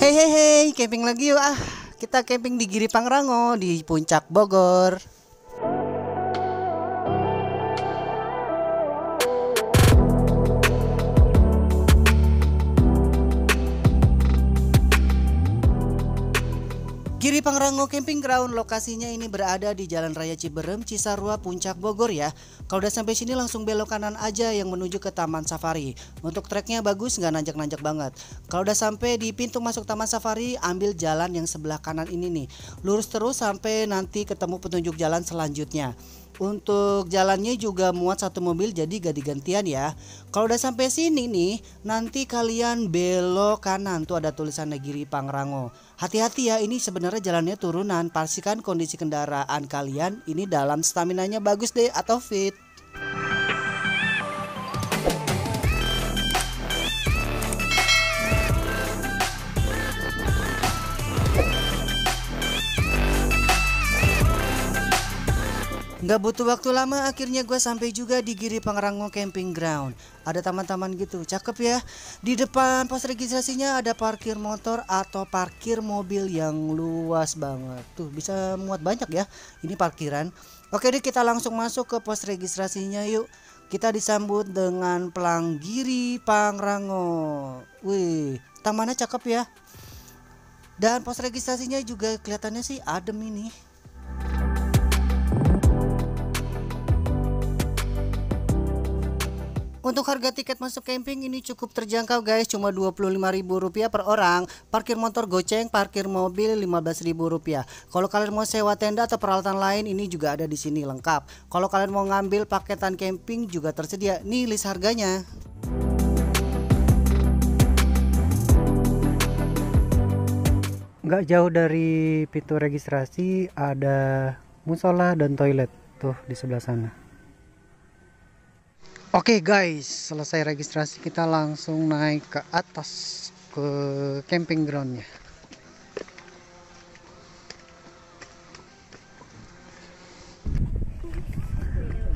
Hey, camping lagi yuk ah. Kita camping di Giri Pangrango di Puncak Bogor. Giri Pangrango Camping Ground, lokasinya ini berada di Jalan Raya Cibeureum, Cisarua, Puncak, Bogor ya. Kalau udah sampai sini langsung belok kanan aja yang menuju ke Taman Safari. Untuk treknya bagus, nggak nanjak-nanjak banget. Kalau udah sampai di pintu masuk Taman Safari, ambil jalan yang sebelah kanan ini nih. Lurus terus sampai nanti ketemu petunjuk jalan selanjutnya. Untuk jalannya juga muat satu mobil, jadi ganti-gantian ya. Kalau udah sampai sini nih, nanti kalian belok kanan. Tuh ada tulisannya Giri Pangrango. Hati-hati ya, ini sebenarnya jalannya turunan. Pastikan kondisi kendaraan kalian ini dalam staminanya bagus deh atau fit. Gak butuh waktu lama, akhirnya gue sampai juga di Giri Pangrango Camping Ground. Ada taman-taman gitu, cakep ya. Di depan pos registrasinya ada parkir motor atau parkir mobil yang luas banget. Tuh bisa muat banyak ya, ini parkiran. Oke deh, kita langsung masuk ke pos registrasinya yuk. Kita disambut dengan pelang Giri Pangrango. Wih, tamannya cakep ya. Dan pos registrasinya juga kelihatannya sih adem ini. Untuk harga tiket masuk camping ini cukup terjangkau guys, cuma Rp25.000 per orang. Parkir motor goceng, parkir mobil Rp15.000. Kalau kalian mau sewa tenda atau peralatan lain ini juga ada di sini lengkap. Kalau kalian mau ngambil paketan camping juga tersedia. Nih list harganya. Nggak jauh dari pintu registrasi ada musola dan toilet tuh di sebelah sana. Oke guys, selesai registrasi kita langsung naik ke atas ke camping groundnya.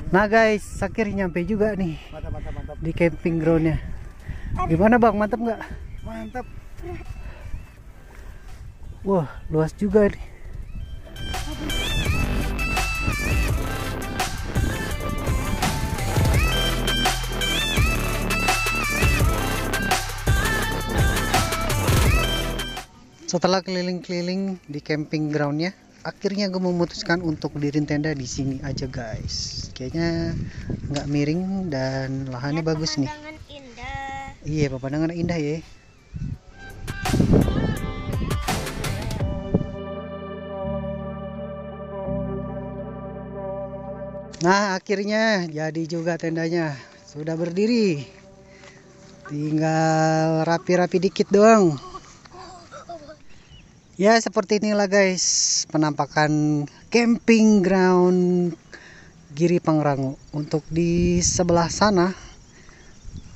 Nah guys, akhirnya nyampe juga nih mantap. Di camping groundnya. Gimana bang, mantap nggak? Mantap. Wah, luas juga nih. Setelah keliling-keliling di camping groundnya, akhirnya gue memutuskan untuk berdiri tenda di sini aja guys. Kayaknya nggak miring dan lahannya ya, bagus nih. Indah. Iya, pemandangan indah ya. Nah akhirnya jadi juga tendanya, sudah berdiri. Tinggal rapi-rapi dikit doang. Ya seperti inilah guys penampakan camping ground Giri Pangrango. Untuk di sebelah sana,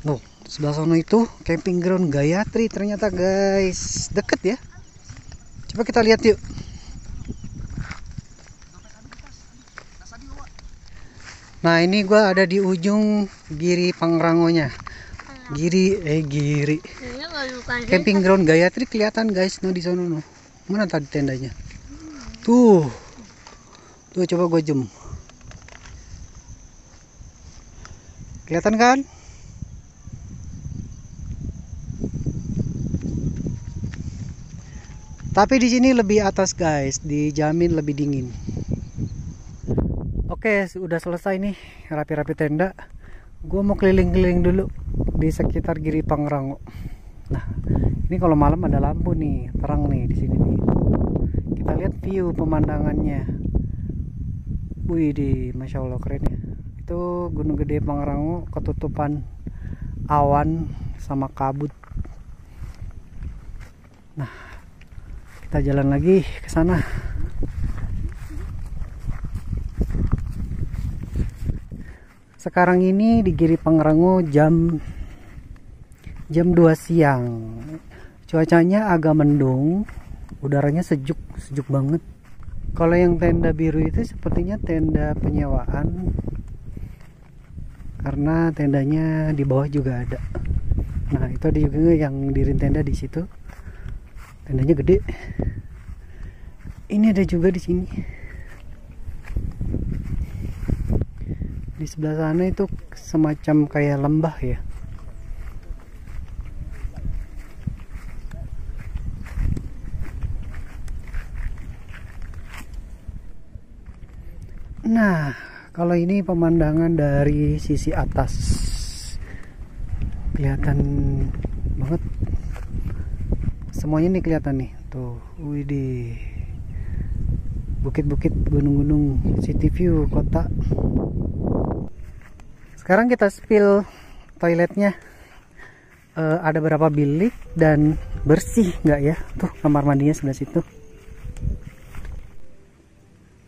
loh sebelah sana itu camping ground Gayatri ternyata guys, deket ya. Coba kita lihat yuk. Nah ini gua ada di ujung Giri Pangrangonya. Giri camping ground Gayatri kelihatan guys, no di sana no. Mana tadi tendanya? Tuh coba gue zoom. Kelihatan kan? Tapi di sini lebih atas guys, dijamin lebih dingin. Oke, sudah selesai nih rapi-rapi tenda. Gue mau keliling-keliling dulu di sekitar Giri Pangrango. Nah, ini kalau malam ada lampu nih, terang nih di sini nih. Kita lihat view pemandangannya. Wih, di masya Allah keren ya. Itu Gunung Gede Pangrango ketutupan awan sama kabut. Nah, kita jalan lagi ke sana. Sekarang ini di Giri Pangrango jam 2 siang. Cuacanya agak mendung, udaranya sejuk banget. Kalau yang tenda biru itu sepertinya tenda penyewaan, karena tendanya di bawah juga ada. Nah itu juga yang diri tenda di situ. Tendanya gede. Ini ada juga di sini. Di sebelah sana itu semacam kayak lembah ya. Nah, kalau ini pemandangan dari sisi atas, kelihatan banget semuanya nih, kelihatan nih tuh, widih, bukit-bukit, gunung-gunung, city view kota. Sekarang kita spill toiletnya, ada berapa bilik dan bersih nggak ya. Tuh kamar mandinya sebelah situ.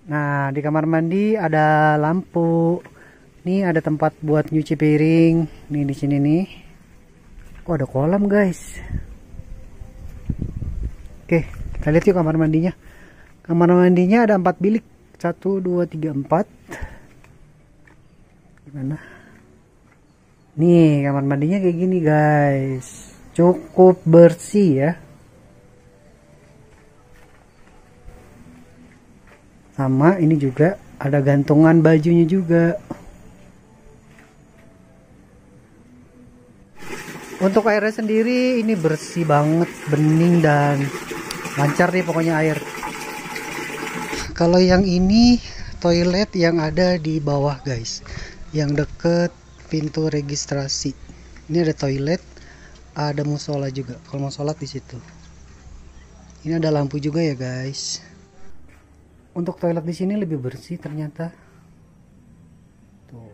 Nah, di kamar mandi ada lampu. Nih ada tempat buat nyuci piring. Nih di sini nih. Oh, ada kolam, guys. Oke, kita lihat yuk kamar mandinya. Kamar mandinya ada 4 bilik. 1 2 3 4. Gimana? Nih, kamar mandinya kayak gini, guys. Cukup bersih ya. Sama ini juga ada gantungan bajunya juga. Untuk airnya sendiri ini bersih banget, bening dan lancar nih pokoknya air. Kalau yang ini toilet yang ada di bawah guys, yang deket pintu registrasi. Ini ada toilet, ada musola juga. Kalau mau sholat di situ. Ini ada lampu juga ya guys. Untuk toilet di sini lebih bersih ternyata. Tuh.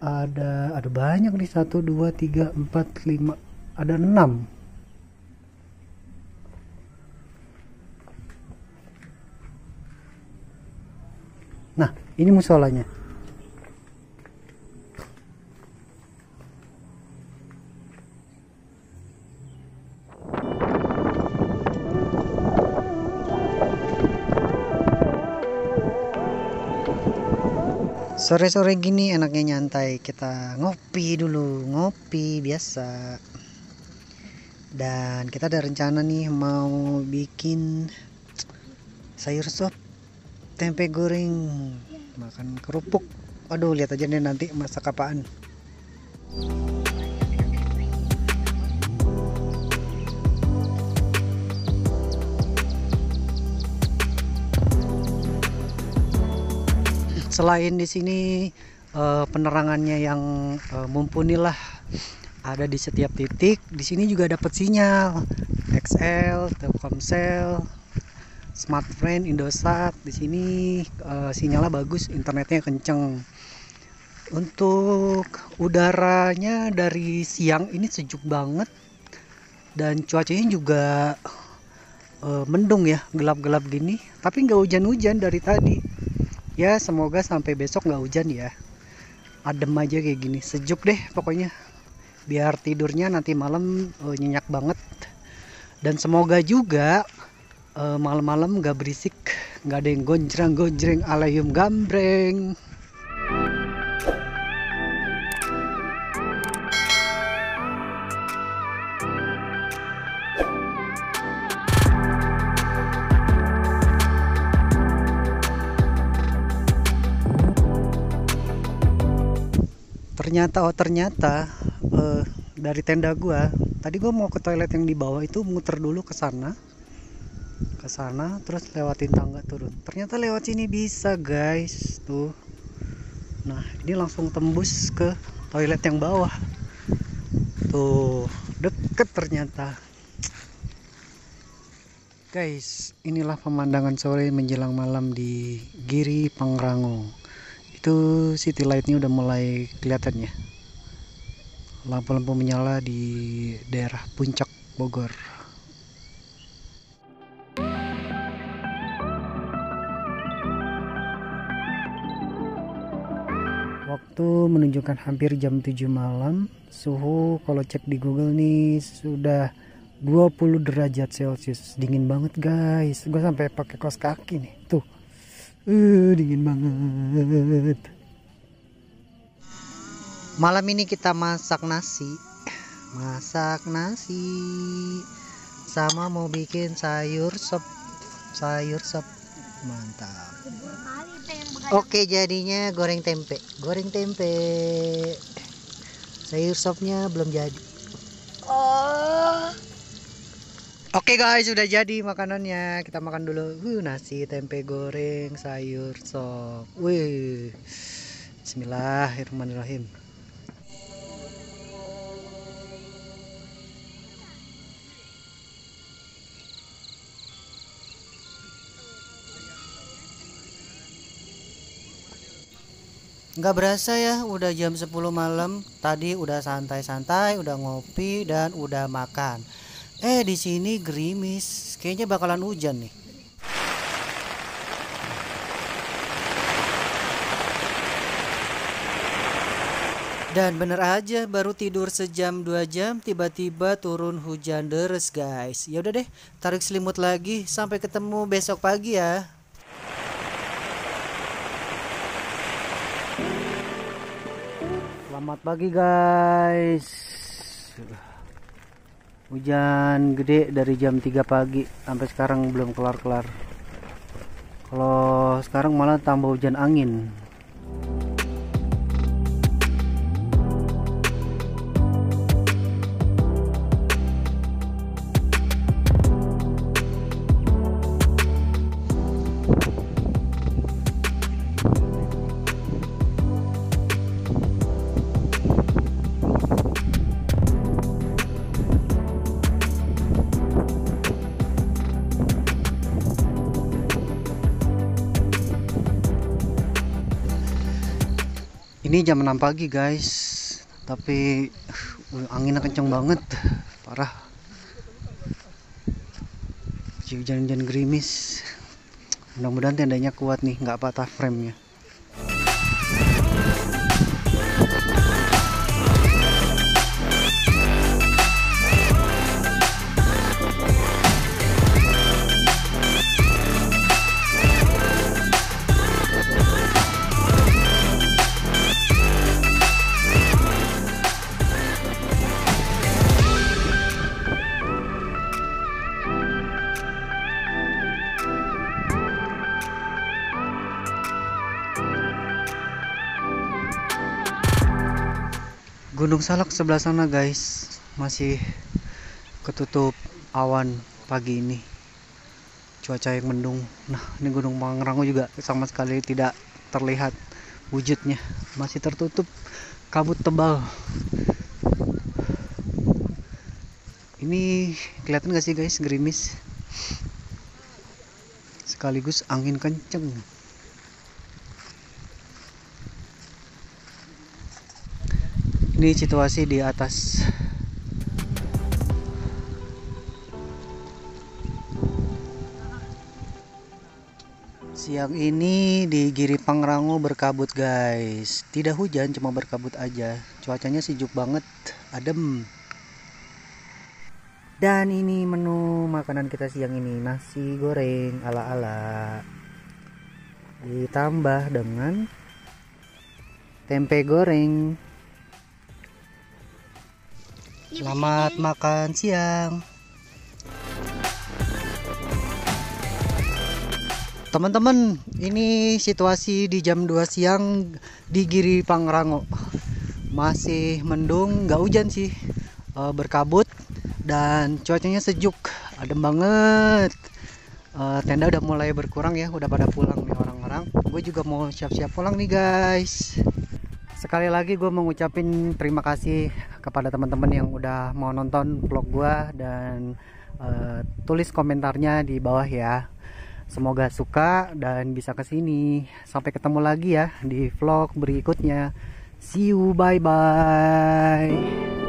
Ada banyak nih, 1 2 3 4 5. Ada 6. Nah, ini musolanya. Sore-sore gini enaknya nyantai, kita ngopi dulu, ngopi biasa. Dan kita ada rencana nih mau bikin sayur sop, tempe goreng, makan kerupuk. Aduh, lihat aja deh nanti masak apaan. Selain di sini penerangannya yang mumpuni lah, ada di setiap titik. Di sini juga dapat sinyal XL, Telkomsel, Smartfren, Indosat. Di sini sinyalnya bagus, internetnya kenceng. Untuk udaranya dari siang ini sejuk banget dan cuacanya juga mendung ya, gelap-gelap gini. Tapi nggak hujan-hujan dari tadi. Ya semoga sampai besok nggak hujan ya. Adem aja kayak gini, sejuk deh pokoknya. Biar tidurnya nanti malam nyenyak banget. Dan semoga juga malam-malam nggak berisik, nggak ada yang gonjreng-gonjreng alayum gambreng. Ternyata dari tenda gua tadi, gua mau ke toilet yang di bawah itu, muter dulu ke sana terus lewatin tangga turun. Ternyata lewat sini bisa guys, tuh. Nah, ini langsung tembus ke toilet yang bawah. Tuh, deket ternyata. Guys, inilah pemandangan sore menjelang malam di Giri Pangrango. Itu city lightnya udah mulai kelihatan ya, lampu-lampu menyala di daerah Puncak Bogor. Waktu menunjukkan hampir jam 7 malam. Suhu kalau cek di Google nih sudah 20 derajat Celcius. Dingin banget guys. Gue sampai pakai kaos kaki nih. Tuh. Dingin banget. Malam ini kita masak nasi masak nasi sama mau bikin sayur sop. Mantap. Oke, jadinya goreng tempe. Sayur sopnya belum jadi. Oh. Oke guys, sudah jadi makanannya. Kita makan dulu. Nasi, tempe goreng, sayur sop. Bismillahirrahmanirrahim. Nggak berasa ya, udah jam 10 malam. Tadi udah santai-santai, udah ngopi dan udah makan. Di sini gerimis. Kayaknya bakalan hujan nih. Dan bener aja, baru tidur sejam 2 jam tiba-tiba turun hujan deres, guys. Ya udah deh, tarik selimut lagi. Sampai ketemu besok pagi ya. Selamat pagi guys. Hujan gede dari jam 3 pagi sampai sekarang belum kelar-kelar. Kalau sekarang malah tambah hujan angin. Ini jam 6 pagi guys, tapi anginnya kenceng banget, parah. Hujan-hujan gerimis. Mudah-mudahan tendanya kuat nih, nggak patah frame-nya. Gunung Salak sebelah sana guys, masih ketutup awan pagi ini. Cuaca yang mendung. Nah, ini Gunung Pangrango juga sama sekali tidak terlihat wujudnya. Masih tertutup kabut tebal. Ini kelihatan gak sih guys, gerimis. Sekaligus angin kenceng. Ini situasi di atas. Siang ini di Giri Pangrango berkabut guys. Tidak hujan, cuma berkabut aja. Cuacanya sejuk banget, adem. Dan ini menu makanan kita siang ini, nasi goreng ala-ala. Ditambah dengan tempe goreng. Selamat makan siang teman-teman. Ini situasi di jam 2 siang di Giri Pangrango. Masih mendung, nggak hujan sih, berkabut dan cuacanya sejuk, adem banget. Tenda udah mulai berkurang ya, udah pada pulang nih orang-orang. Gue juga mau siap-siap pulang nih guys. Sekali lagi gue mengucapkan terima kasih kepada teman-teman yang udah mau nonton vlog gue. Dan tulis komentarnya di bawah ya. Semoga suka dan bisa kesini. Sampai ketemu lagi ya di vlog berikutnya. See you, bye-bye.